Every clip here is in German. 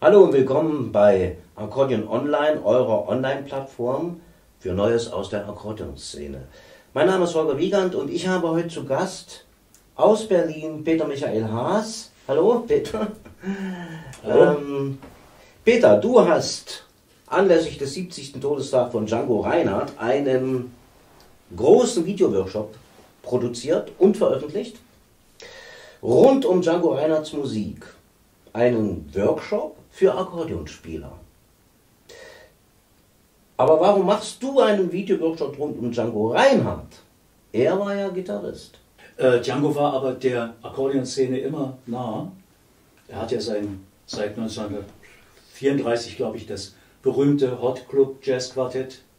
Hallo und willkommen bei Akkordeon Online, eurer Online-Plattform für Neues aus der Akkordeonszene. Mein Name ist Holger Wiegand und ich habe heute zu Gast aus Berlin Peter Michael Haas. Hallo Peter. Hallo. Peter, du hast anlässlich des 70. Todestags von Django Reinhardt einen großen Videoworkshop produziert und veröffentlicht rund um Django Reinhardts Musik. Einen Workshop für Akkordeonspieler. Aber warum machst du einen Videoworkshop rund um Django Reinhardt? Er war ja Gitarrist. Django war aber der Akkordeonszene immer nah. Er hat ja seit 1934, glaube ich, das berühmte Hot Club Jazz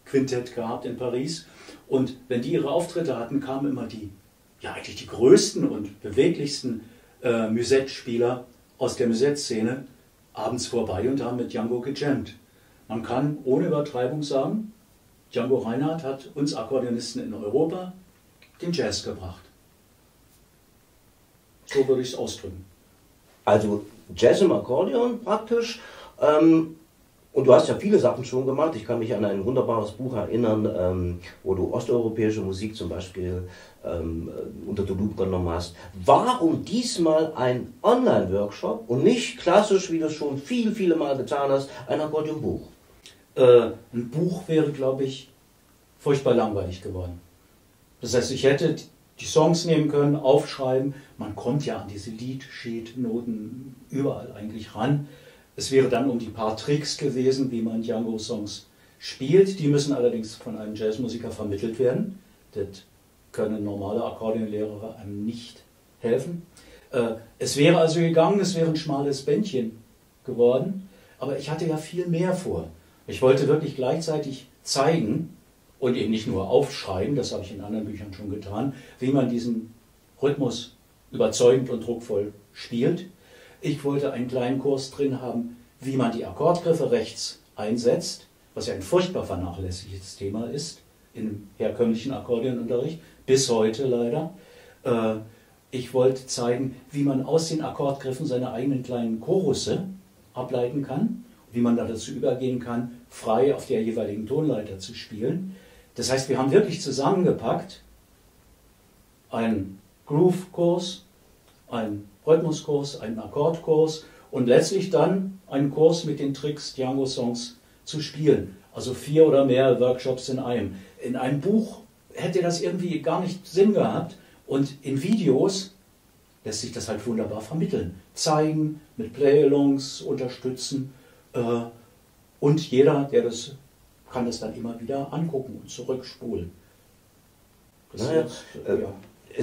Quintett gehabt in Paris. Und wenn die ihre Auftritte hatten, kamen immer eigentlich die größten und beweglichsten Musette-Spieler aus der Musette-Szene abends vorbei und haben mit Django gejammt. Man kann ohne Übertreibung sagen, Django Reinhardt hat uns Akkordeonisten in Europa den Jazz gebracht. So würde ich es ausdrücken. Also Jazz im Akkordeon praktisch. Und du hast ja viele Sachen schon gemacht. Ich kann mich an ein wunderbares Buch erinnern, wo du osteuropäische Musik zum Beispiel unter die Lupe genommen hast. Warum diesmal ein Online-Workshop und nicht klassisch, wie du es schon viele Mal getan hast, ein Akkordeonbuch? Ein Buch wäre, glaube ich, furchtbar langweilig geworden. Das heißt, ich hätte die Songs nehmen können, aufschreiben. Man kommt ja an diese Liedsheet-Noten überall eigentlich ran. Es wäre dann um die paar Tricks gewesen, wie man Django-Songs spielt. Die müssen allerdings von einem Jazzmusiker vermittelt werden. Das können normale Akkordeonlehrer einem nicht helfen. Es wäre also gegangen, es wäre ein schmales Bändchen geworden. Aber ich hatte ja viel mehr vor. Ich wollte wirklich gleichzeitig zeigen und eben nicht nur aufschreiben, das habe ich in anderen Büchern schon getan, wie man diesen Rhythmus überzeugend und druckvoll spielt. Ich wollte einen kleinen Kurs drin haben, wie man die Akkordgriffe rechts einsetzt, was ja ein furchtbar vernachlässigtes Thema ist im herkömmlichen Akkordeonunterricht, bis heute leider. Ich wollte zeigen, wie man aus den Akkordgriffen seine eigenen kleinen Chorusse ableiten kann, wie man dazu übergehen kann, frei auf der jeweiligen Tonleiter zu spielen. Das heißt, wir haben wirklich zusammengepackt einen Groove-Kurs, einen Rhythmuskurs, einen Akkordkurs und letztlich dann einen Kurs mit den Tricks, Django-Songs zu spielen. Also 4 oder mehr Workshops in einem. In einem Buch hätte das irgendwie gar nicht Sinn gehabt und in Videos lässt sich das halt wunderbar vermitteln. Zeigen, mit Play-Alongs unterstützen und jeder, der das kann, das dann immer wieder angucken und zurückspulen. Das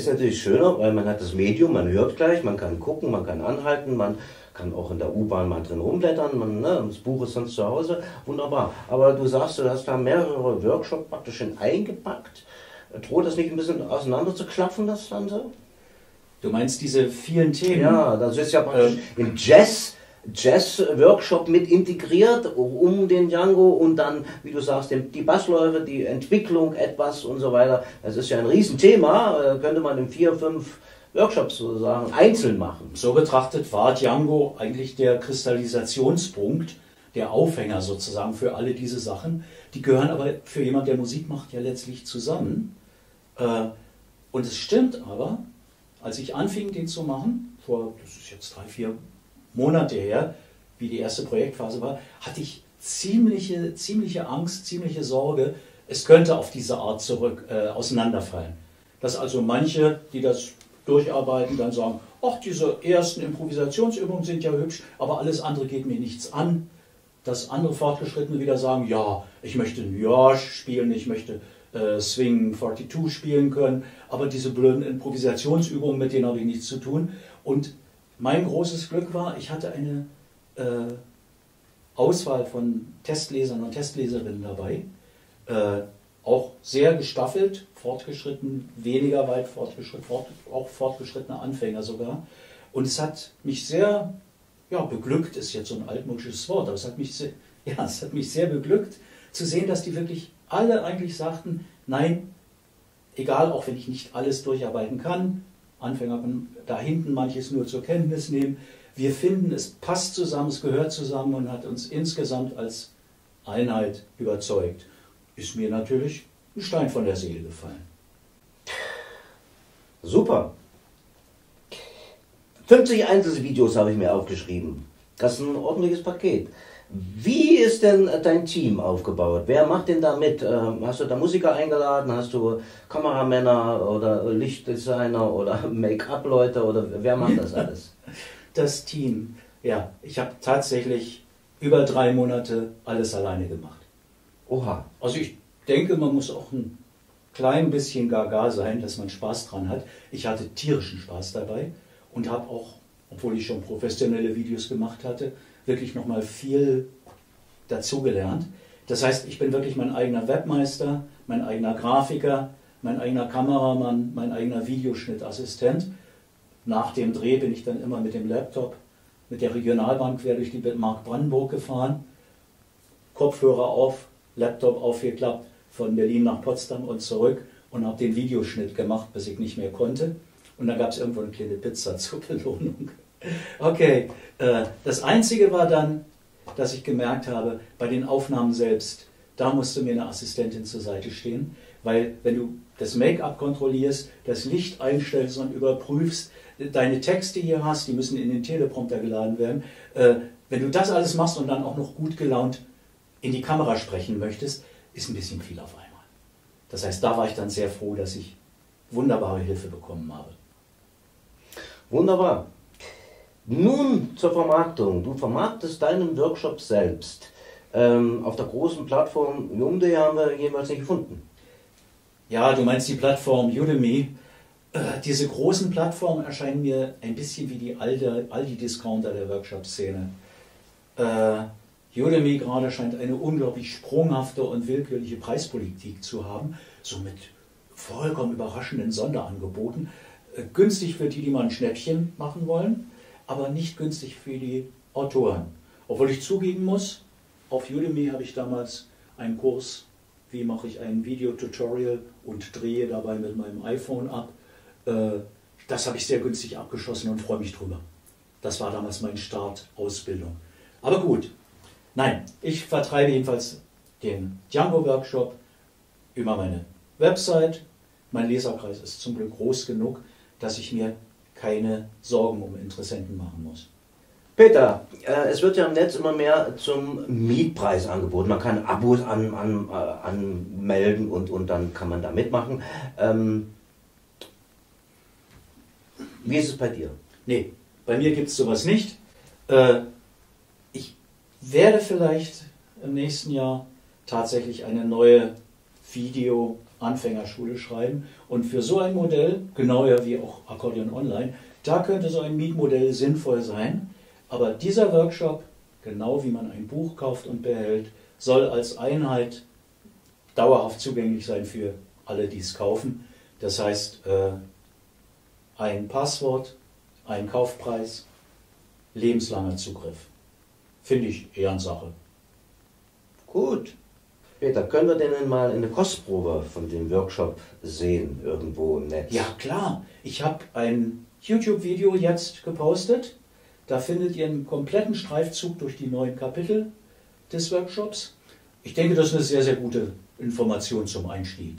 ist natürlich schöner, weil man hat das Medium, man hört gleich, man kann gucken, man kann anhalten, man kann auch in der U-Bahn mal drin rumblättern, das Buch ist sonst zu Hause, wunderbar. Aber du sagst, du hast da mehrere Workshops praktisch eingepackt. Droht das nicht ein bisschen auseinander zu klaffen, das dann so? Du meinst diese vielen Themen? Ja, das ist ja praktisch im Jazz-Workshop mit integriert, um den Django und dann, wie du sagst, die Bassläufe, die Entwicklung etwas und so weiter. Das ist ja ein Riesenthema, könnte man in 4, 5 Workshops sozusagen einzeln machen. So betrachtet war Django eigentlich der Kristallisationspunkt, der Aufhänger sozusagen für alle diese Sachen. Die gehören aber für jemanden, der Musik macht, ja letztlich zusammen. Und es stimmt aber, als ich anfing, den zu machen, das ist jetzt 3, 4 Monate her, wie die erste Projektphase war, hatte ich ziemliche Angst, ziemliche Sorge, es könnte auf diese Art auseinanderfallen. Dass also manche, die das durcharbeiten, dann sagen, ach, diese ersten Improvisationsübungen sind ja hübsch, aber alles andere geht mir nichts an. Dass andere Fortgeschrittene wieder sagen, ja, ich möchte New York spielen, ich möchte Swing 42 spielen können, aber diese blöden Improvisationsübungen, mit denen habe ich nichts zu tun. Und mein großes Glück war, ich hatte eine Auswahl von Testlesern und Testleserinnen dabei, auch sehr gestaffelt, fortgeschritten, weniger weit fortgeschritten, auch fortgeschrittene Anfänger sogar. Und es hat mich sehr, beglückt ist jetzt so ein altmodisches Wort, aber es hat mich sehr beglückt, zu sehen, dass die wirklich alle eigentlich sagten, nein, egal, auch wenn ich nicht alles durcharbeiten kann, Anfänger können da hinten manches nur zur Kenntnis nehmen, wir finden, es passt zusammen, es gehört zusammen und hat uns insgesamt als Einheit überzeugt. Ist mir natürlich ein Stein von der Seele gefallen. Super. 50 Einzelvideos habe ich mir aufgeschrieben. Das ist ein ordentliches Paket. Wie ist denn dein Team aufgebaut? Wer macht denn da mit? Hast du da Musiker eingeladen? Hast du Kameramänner oder Lichtdesigner oder Make-up-Leute? Oder wer macht das alles? Das Team. Ja, ich habe tatsächlich über 3 Monate alles alleine gemacht. Oha. Also ich denke, man muss auch ein klein bisschen gaga sein, dass man Spaß dran hat. Ich hatte tierischen Spaß dabei und habe auch, obwohl ich schon professionelle Videos gemacht hatte, wirklich nochmal viel dazugelernt. Das heißt, ich bin wirklich mein eigener Webmeister, mein eigener Grafiker, mein eigener Kameramann, mein eigener Videoschnittassistent. Nach dem Dreh bin ich dann immer mit dem Laptop, mit der Regionalbahn quer durch die Mark Brandenburg gefahren, Kopfhörer auf, Laptop aufgeklappt, von Berlin nach Potsdam und zurück und habe den Videoschnitt gemacht, bis ich nicht mehr konnte. Und dann gab es irgendwo eine kleine Pizza zur Belohnung. Okay, das Einzige war dann, dass ich gemerkt habe, bei den Aufnahmen selbst, da musste mir eine Assistentin zur Seite stehen, weil wenn du das Make-up kontrollierst, das Licht einstellst und überprüfst, deine Texte hier hast, die müssen in den Teleprompter geladen werden, wenn du das alles machst und dann auch noch gut gelaunt in die Kamera sprechen möchtest, ist ein bisschen viel auf einmal. Das heißt, da war ich dann sehr froh, dass ich wunderbare Hilfe bekommen habe. Wunderbar. Nun zur Vermarktung. Du vermarktest deinen Workshop selbst. Auf der großen Plattform Udemy haben wir jeweils nicht gefunden. Ja, du meinst die Plattform Udemy. Diese großen Plattformen erscheinen mir ein bisschen wie die Aldi-Discounter der Workshop-Szene. Udemy gerade scheint eine unglaublich sprunghafte und willkürliche Preispolitik zu haben, so mit vollkommen überraschenden Sonderangeboten. Günstig für die, die mal ein Schnäppchen machen wollen, aber nicht günstig für die Autoren. Obwohl ich zugeben muss, auf Udemy habe ich damals einen Kurs, wie mache ich ein Videotutorial und drehe dabei mit meinem iPhone ab. Das habe ich sehr günstig abgeschossen und freue mich drüber. Das war damals mein Start, Ausbildung. Aber gut. Nein, ich vertreibe jedenfalls den Django-Workshop über meine Website. Mein Leserkreis ist zum Glück groß genug, dass ich mir keine Sorgen um Interessenten machen muss. Peter, es wird ja im Netz immer mehr zum Mietpreis angeboten. Man kann Abos anmelden und dann kann man da mitmachen. Wie ist es bei dir? Nee, bei mir gibt es sowas nicht. Werde vielleicht im nächsten Jahr tatsächlich eine neue Video-Anfängerschule schreiben. Und für so ein Modell, genau ja wie auch Akkordeon Online, da könnte so ein Mietmodell sinnvoll sein. Aber dieser Workshop, genau wie man ein Buch kauft und behält, soll als Einheit dauerhaft zugänglich sein für alle, die es kaufen. Das heißt, ein Passwort, ein Kaufpreis, lebenslanger Zugriff. Finde ich Ehrensache. Gut. Peter, können wir denn mal eine Kostprobe von dem Workshop sehen, irgendwo im Netz? Ja, klar. Ich habe ein YouTube-Video jetzt gepostet. Da findet ihr einen kompletten Streifzug durch die 9 Kapitel des Workshops. Ich denke, das ist eine sehr, sehr gute Information zum Einstieg.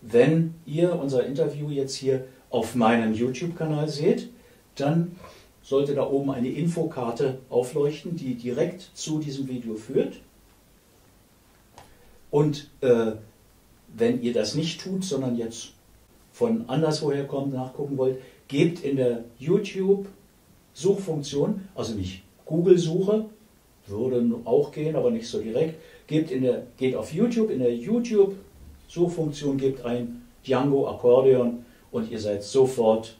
Wenn ihr unser Interview jetzt hier auf meinem YouTube-Kanal seht, dann sollte da oben eine Infokarte aufleuchten, die direkt zu diesem Video führt. Und wenn ihr das nicht tut, sondern jetzt von anderswoher kommt, nachgucken wollt, gebt in der YouTube-Suchfunktion, also nicht Google-Suche, würde auch gehen, aber nicht so direkt, geht auf YouTube, in der YouTube-Suchfunktion gebt ein Django Akkordeon und ihr seid sofort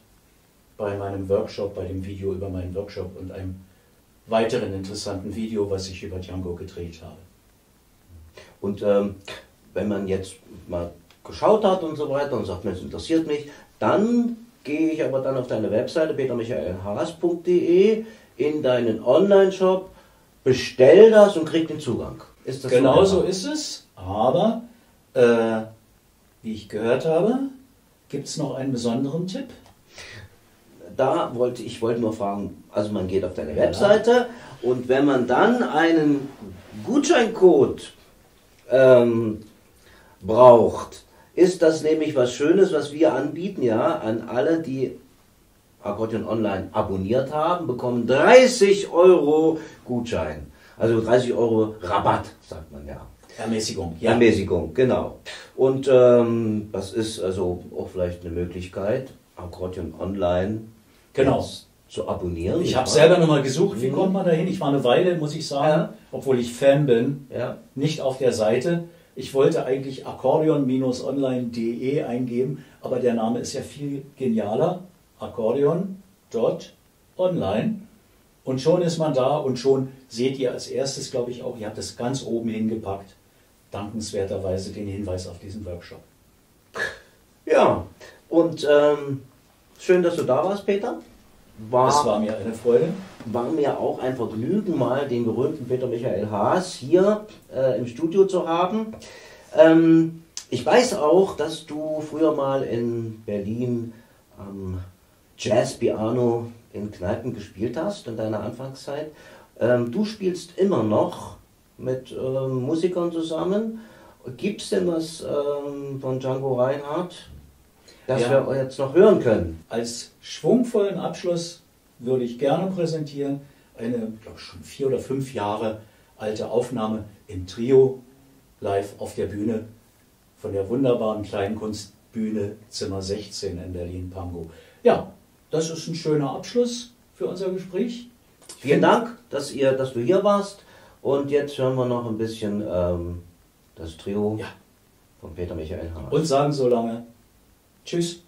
bei meinem Workshop, bei dem Video über meinen Workshop und einem weiteren interessanten Video, was ich über Django gedreht habe. Und wenn man jetzt mal geschaut hat und so weiter und sagt, das interessiert mich, dann gehe ich aber dann auf deine Webseite petermhaas.de in deinen Online-Shop, bestell das und krieg den Zugang. ist das genau so ist es, aber wie ich gehört habe, gibt es noch einen besonderen Tipp? Da wollte ich nur fragen, also man geht auf deine Webseite und wenn man dann einen Gutscheincode braucht, ist das nämlich was Schönes, was wir anbieten, ja, an alle, die Akkordeon Online abonniert haben, bekommen 30 € Gutschein. Also 30 € Rabatt, sagt man ja. Ermäßigung, ja. Ermäßigung, genau. Und das ist also auch vielleicht eine Möglichkeit, Akkordeon Online zu abonnieren. Ich habe selber nochmal gesucht, wie kommt man dahin? Ich war eine Weile, muss ich sagen, obwohl ich Fan bin, nicht auf der Seite. Ich wollte eigentlich akkordeon-online.de eingeben, aber der Name ist ja viel genialer. Akkordeon.online. Und schon ist man da und schon seht ihr als erstes, glaube ich auch, ihr habt es ganz oben hingepackt, dankenswerterweise den Hinweis auf diesen Workshop. Ja, und schön, dass du da warst, Peter. Es war mir eine Freude. War mir auch ein Vergnügen, mal den berühmten Peter Michael Haas hier im Studio zu haben. Ich weiß auch, dass du früher mal in Berlin am Jazz-Piano in Kneipen gespielt hast in deiner Anfangszeit. Du spielst immer noch mit Musikern zusammen. Gibt es denn was von Django Reinhardt, das wir jetzt noch hören können? Als schwungvollen Abschluss würde ich gerne präsentieren eine, glaube ich, schon 4 oder 5 Jahre alte Aufnahme im Trio live auf der Bühne von der wunderbaren kleinen Kunstbühne Zimmer 16 in Berlin-Pankow. Ja, das ist ein schöner Abschluss für unser Gespräch. Vielen Dank, dass du hier warst. Und jetzt hören wir noch ein bisschen das Trio von Peter Michael Haas. Und sagen so lange tschüss.